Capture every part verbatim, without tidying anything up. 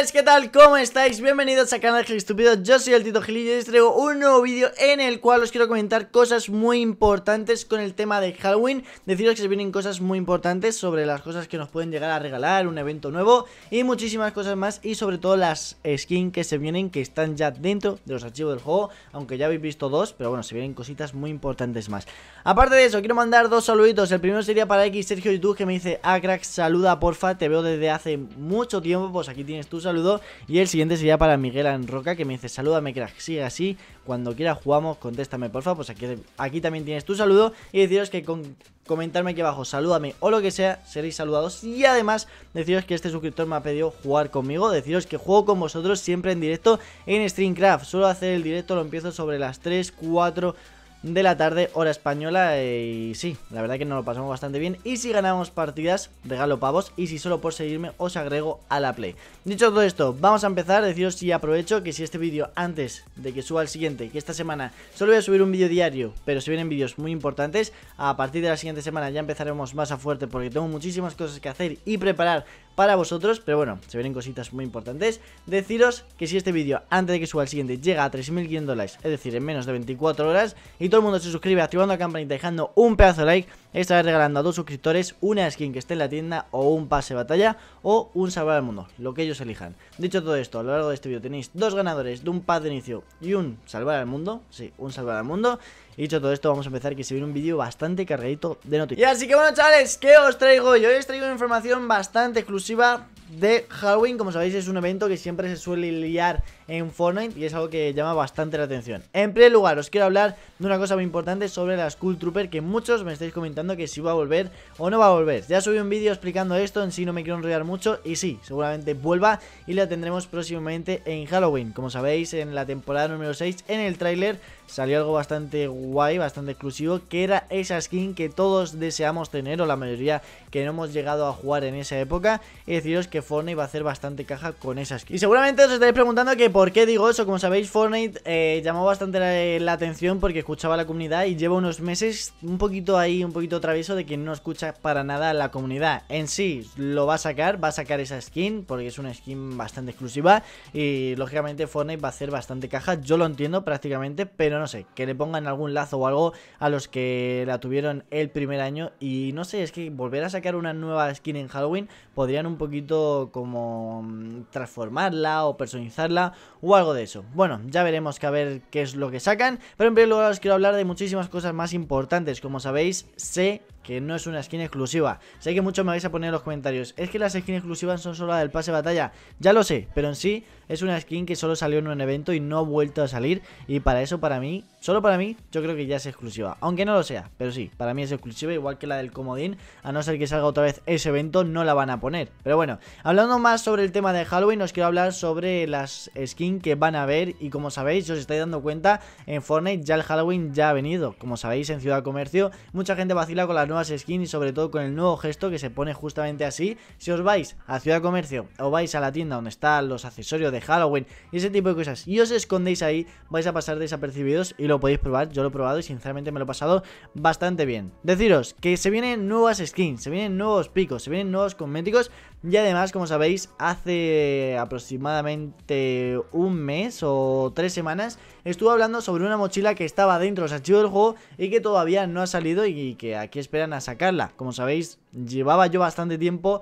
chavales, ¿qué tal? ¿Cómo estáis? Bienvenidos a canal GiliStupido, yo soy el Tito Gili y les traigo un nuevo vídeo en el cual os quiero comentar cosas muy importantes con el tema de Halloween. Deciros que se vienen cosas muy importantes sobre las cosas que nos pueden llegar a regalar, un evento nuevo y muchísimas cosas más. Y sobre todo las skins que se vienen, que están ya dentro de los archivos del juego, aunque ya habéis visto dos, pero bueno, se vienen cositas muy importantes más. Aparte de eso, quiero mandar dos saluditos. El primero sería para X Sergio YouTube, que me dice: ah, crack, saluda porfa, te veo desde hace mucho tiempo, pues aquí tienes tu saludo. Y el siguiente sería para Miguel Anroca, que me dice: salúdame crack, sigue así, cuando quieras jugamos, contéstame porfa. Pues aquí, aquí también tienes tu saludo. Y deciros que con comentarme aquí abajo salúdame o lo que sea, seréis saludados. Y además deciros que este suscriptor me ha pedido jugar conmigo. Deciros que juego con vosotros siempre en directo en StreamCraft. Suelo hacer el directo, lo empiezo sobre las tres, cuatro de la tarde, hora española. Y sí, la verdad que nos lo pasamos bastante bien. Y si ganamos partidas, regalo pavos. Y si solo por seguirme, os agrego a la Play. Dicho todo esto, vamos a empezar. Deciros, si aprovecho, que si este vídeo, antes de que suba el siguiente, que esta semana solo voy a subir un vídeo diario, pero se vienen vídeos muy importantes. A partir de la siguiente semana ya empezaremos más a fuerte, porque tengo muchísimas cosas que hacer y preparar para vosotros, pero bueno, se vienen cositas muy importantes. Deciros que si este vídeo, antes de que suba el siguiente, llega a tres mil quinientos likes, es decir, en menos de veinticuatro horas, y todo el mundo se suscribe activando la campanita y dejando un pedazo de like, estaré regalando a dos suscriptores una skin que esté en la tienda, o un pase de batalla, o un salvar al mundo, lo que ellos elijan. Dicho todo esto, a lo largo de este vídeo tenéis dos ganadores de un pase de inicio y un salvar al mundo. Sí, un salvar al mundo. Y dicho todo esto, vamos a empezar, que se viene un vídeo bastante cargadito de noticias. Y así que bueno, chavales, ¿qué os traigo? Yo os traigo una información bastante exclusiva de Halloween. Como sabéis, es un evento que siempre se suele liar en Fortnite y es algo que llama bastante la atención. En primer lugar, os quiero hablar de una cosa muy importante sobre la Skull Trooper, que muchos me estáis comentando que si va a volver o no va a volver. Ya subí un vídeo explicando esto, en sí no me quiero enrollar mucho, y sí, seguramente vuelva y la tendremos próximamente en Halloween. Como sabéis, en la temporada número seis, en el tráiler salió algo bastante guay, bastante exclusivo, que era esa skin que todos deseamos tener, o la mayoría que no hemos llegado a jugar en esa época. Y deciros que Fortnite va a hacer bastante caja con esa skin. Y seguramente os estaréis preguntando que por qué digo eso. Como sabéis, Fortnite eh, llamó bastante la, la atención porque escuchaba a la comunidad, y lleva unos meses un poquito ahí, un poquito travieso, de que no escucha para nada a la comunidad. En sí, lo va a sacar, va a sacar esa skin, porque es una skin bastante exclusiva, y lógicamente Fortnite va a hacer bastante caja. Yo lo entiendo prácticamente, pero no sé, que le pongan algún lazo o algo a los que la tuvieron el primer año. Y no sé, es que volver a sacar una nueva skin en Halloween, podrían un poquito como transformarla o personalizarla o algo de eso. Bueno, ya veremos que a ver qué es lo que sacan, pero en primer lugar os quiero hablar de muchísimas cosas más importantes. Como sabéis, sé que no es una skin exclusiva. Sé que muchos me vais a poner en los comentarios: es que las skins exclusivas son solo la del pase de batalla. Ya lo sé, pero en sí es una skin que solo salió en un evento y no ha vuelto a salir. Y para eso, para mí, solo para mí, yo creo que ya es exclusiva. Aunque no lo sea, pero sí, para mí es exclusiva, igual que la del comodín. A no ser que salga otra vez ese evento, no la van a poner. Pero bueno, hablando más sobre el tema de Halloween, os quiero hablar sobre las skins que van a haber. Y como sabéis, si os estáis dando cuenta, en Fortnite ya el Halloween ya ha venido. Como sabéis, en Ciudad Comercio mucha gente vacila con las nuevas skins, y sobre todo con el nuevo gesto que se pone justamente así. Si os vais a Ciudad Comercio o vais a la tienda donde están los accesorios de Halloween y ese tipo de cosas, y os escondéis ahí, vais a pasar desapercibidos, y lo podéis probar. Yo lo he probado y sinceramente me lo he pasado bastante bien. Deciros que se vienen nuevas skins, se vienen nuevos picos, se vienen nuevos cosméticos. Y además, como sabéis, hace aproximadamente un mes o tres semanas estuve hablando sobre una mochila que estaba dentro de los archivos del juego y que todavía no ha salido, y que aquí esperan a sacarla. Como sabéis, llevaba yo bastante tiempo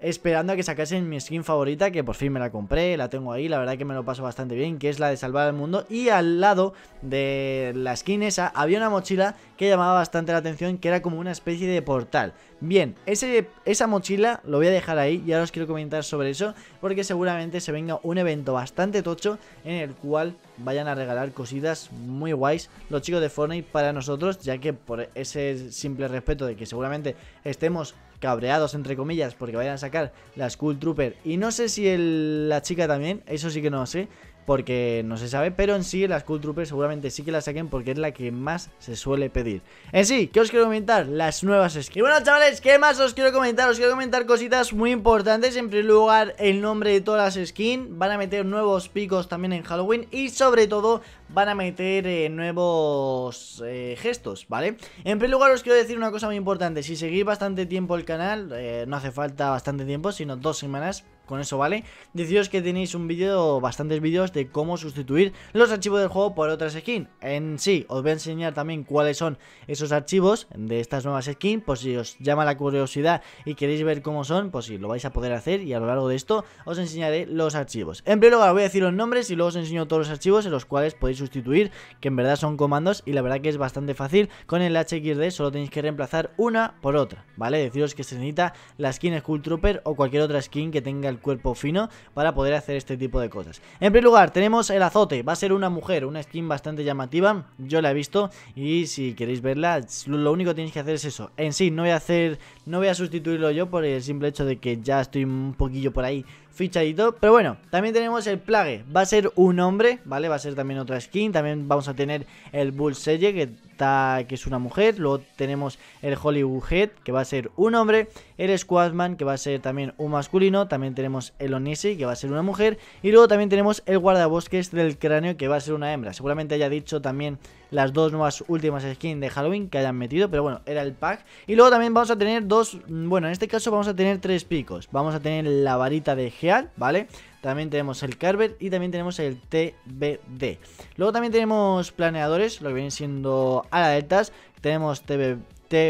esperando a que sacasen mi skin favorita, que por fin me la compré, la tengo ahí, la verdad que me lo paso bastante bien, que es la de salvar al mundo. Y al lado de la skin esa había una mochila que llamaba bastante la atención, que era como una especie de portal. Bien, ese, esa mochila lo voy a dejar ahí, y ahora os quiero comentar sobre eso, porque seguramente se venga un evento bastante tocho en el cual vayan a regalar cositas muy guays los chicos de Fortnite para nosotros, ya que por ese simple respeto de que seguramente estemos cabreados, entre comillas, porque vayan a sacar la Skull Trooper, y no sé si el, la chica también, eso sí que no sé, porque no se sabe, pero en sí la Skull Trooper seguramente sí que la saquen, porque es la que más se suele pedir. En sí, ¿qué os quiero comentar? Las nuevas skins. Y bueno, chavales, ¿qué más os quiero comentar? Os quiero comentar cositas muy importantes. En primer lugar, el nombre de todas las skins. Van a meter nuevos picos también en Halloween, y sobre todo van a meter eh, nuevos eh, gestos, ¿vale? En primer lugar, os quiero decir una cosa muy importante. Si seguís bastante tiempo el canal, eh, no hace falta bastante tiempo, sino dos semanas, con eso vale. Deciros que tenéis un vídeo, bastantes vídeos de cómo sustituir los archivos del juego por otras skins. En sí, os voy a enseñar también cuáles son esos archivos de estas nuevas skins, pues si os llama la curiosidad y queréis ver cómo son, pues si lo vais a poder hacer, y a lo largo de esto os enseñaré los archivos. En primer lugar voy a decir los nombres y luego os enseño todos los archivos en los cuales podéis sustituir, que en verdad son comandos y la verdad que es bastante fácil. Con el H X D solo tenéis que reemplazar una por otra, ¿vale? Deciros que se necesita la skin Skull Trooper o cualquier otra skin que tenga el cuerpo fino para poder hacer este tipo de cosas. En primer lugar tenemos el Azote, va a ser una mujer, una skin bastante llamativa, yo la he visto y si queréis verla, lo único que tenéis que hacer es eso. En sí no voy a hacer, no voy a sustituirlo yo por el simple hecho de que ya estoy un poquillo por ahí fichadito, pero bueno. También tenemos el Plague, va a ser un hombre, ¿vale? Va a ser también otra skin. También vamos a tener el Bullseye, que, está, que es una mujer. Luego tenemos el Hollywood Head, que va a ser un hombre. El Squadman, que va a ser también un masculino. También tenemos el Onisi, que va a ser una mujer. Y luego también tenemos el Guardabosques del Cráneo, que va a ser una hembra. Seguramente haya dicho también las dos nuevas últimas skins de Halloween que hayan metido, pero bueno, era el pack. Y luego también vamos a tener dos, bueno, en este caso vamos a tener tres picos. Vamos a tener la varita de Heal, ¿vale? También tenemos el Carver y también tenemos el T B D. Luego también tenemos planeadores, lo que vienen siendo alertas. Tenemos T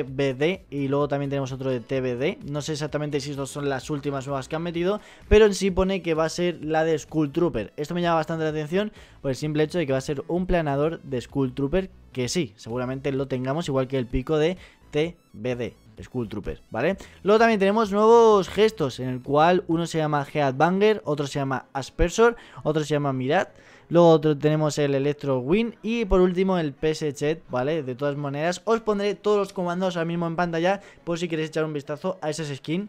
B D y luego también tenemos otro de T B D. No sé exactamente si estos son las últimas nuevas que han metido, pero en sí pone que va a ser la de Skull Trooper. Esto me llama bastante la atención por el simple hecho de que va a ser un planeador de Skull Trooper, que sí, seguramente lo tengamos igual que el pico de T B D. Skull Trooper, ¿vale? Luego también tenemos nuevos gestos, en el cual uno se llama Headbanger, otro se llama Aspersor, otro se llama Mirad. Luego otro tenemos el Electro win y por último el P S Chat, ¿vale? De todas maneras os pondré todos los comandos ahora mismo en pantalla por si queréis echar un vistazo a esas skins.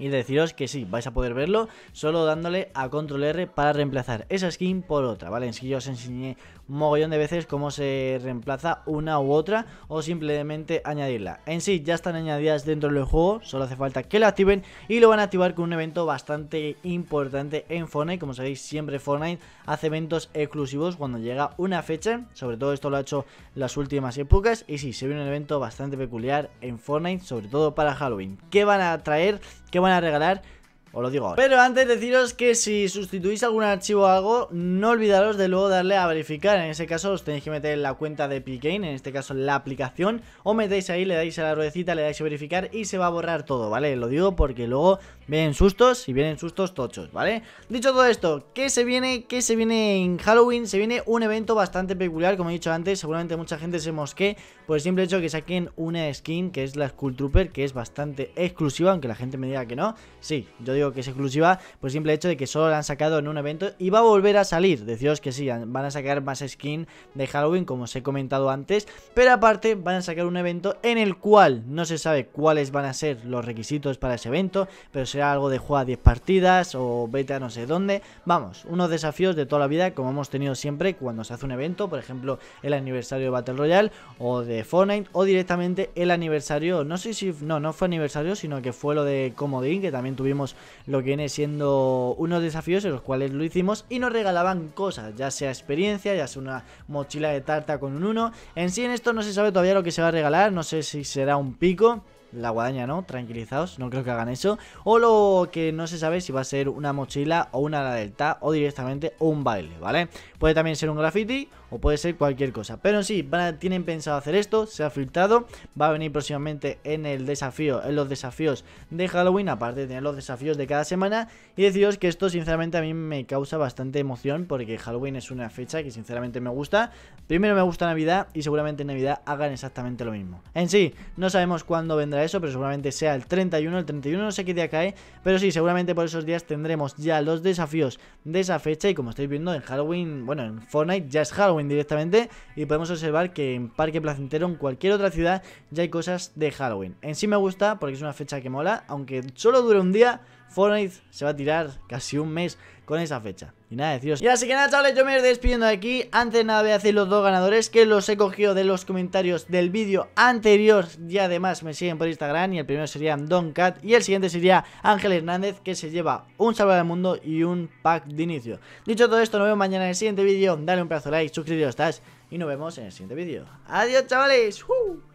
Y deciros que sí, vais a poder verlo solo dándole a control R para reemplazar esa skin por otra, ¿vale? En sí yo os enseñé un mogollón de veces cómo se reemplaza una u otra o simplemente añadirla. En sí ya están añadidas dentro del juego, solo hace falta que la activen y lo van a activar con un evento bastante importante en Fortnite. Como sabéis, siempre Fortnite hace eventos exclusivos cuando llega una fecha, sobre todo esto lo ha hecho las últimas épocas. Y sí, se viene un evento bastante peculiar en Fortnite, sobre todo para Halloween. ¿Qué van a traer? ¿Qué van a regalar? Os lo digo ahora. Pero antes deciros que si sustituís algún archivo o algo, no olvidaros de luego darle a verificar. En ese caso os tenéis que meter en la cuenta de Pikain, en este caso la aplicación, o metéis ahí, le dais a la ruedecita, le dais a verificar y se va a borrar todo, ¿vale? Lo digo porque luego vienen sustos y vienen sustos tochos, ¿vale? Dicho todo esto, ¿qué se viene? ¿Qué se viene en Halloween? Se viene un evento bastante peculiar, como he dicho antes. Seguramente mucha gente se mosquee por el simple hecho de que saquen una skin que es la Skull Trooper, que es bastante exclusiva, aunque la gente me diga que no. Sí, yo digo que es exclusiva por el simple hecho de que solo la han sacado en un evento y va a volver a salir. Deciros que sí, van a sacar más skin de Halloween, como os he comentado antes, pero aparte van a sacar un evento en el cual no se sabe cuáles van a ser los requisitos para ese evento, pero será algo de juega diez partidas o vete a no sé dónde. Vamos, unos desafíos de toda la vida como hemos tenido siempre cuando se hace un evento, por ejemplo el aniversario de Battle Royale o de Fortnite, o directamente el aniversario, no sé si, no, no fue aniversario, sino que fue lo de Comodín, que también tuvimos lo que viene siendo unos desafíos en los cuales lo hicimos y nos regalaban cosas, ya sea experiencia, ya sea una mochila de tarta con un uno. En sí en esto no se sabe todavía lo que se va a regalar, no sé si será un pico, la guadaña no, tranquilizaos, no creo que hagan eso, o lo que no se sabe si va a ser una mochila o una delta o directamente un baile, ¿vale? Puede también ser un graffiti o puede ser cualquier cosa, pero en sí van a, tienen pensado hacer esto, se ha filtrado, va a venir próximamente en el desafío, en los desafíos de Halloween, aparte de tener los desafíos de cada semana. Y deciros que esto sinceramente a mí me causa bastante emoción porque Halloween es una fecha que sinceramente me gusta. Primero me gusta Navidad y seguramente en Navidad hagan exactamente lo mismo. En sí, no sabemos cuándo vendrá eso, pero seguramente sea el treinta y uno, el treinta y uno no sé qué día cae, pero sí, seguramente por esos días tendremos ya los desafíos de esa fecha. Y como estáis viendo en Halloween, bueno, en Fortnite ya es Halloween directamente y podemos observar que en Parque Placentero, en cualquier otra ciudad, ya hay cosas de Halloween. En sí me gusta porque es una fecha que mola, aunque solo dure un día. Fortnite se va a tirar casi un mes con esa fecha. Y nada, deciros. Y así que nada, chavales, yo me voy despidiendo de aquí. Antes de nada voy a decir los dos ganadores, que los he cogido de los comentarios del vídeo anterior. Y además me siguen por Instagram. Y el primero sería Don Cat y el siguiente sería Ángel Hernández, que se lleva un salvador al mundo y un pack de inicio. Dicho todo esto, nos vemos mañana en el siguiente vídeo. Dale un pedazo de like, suscribiros, estás. Y nos vemos en el siguiente vídeo. Adiós, chavales. ¡Uh!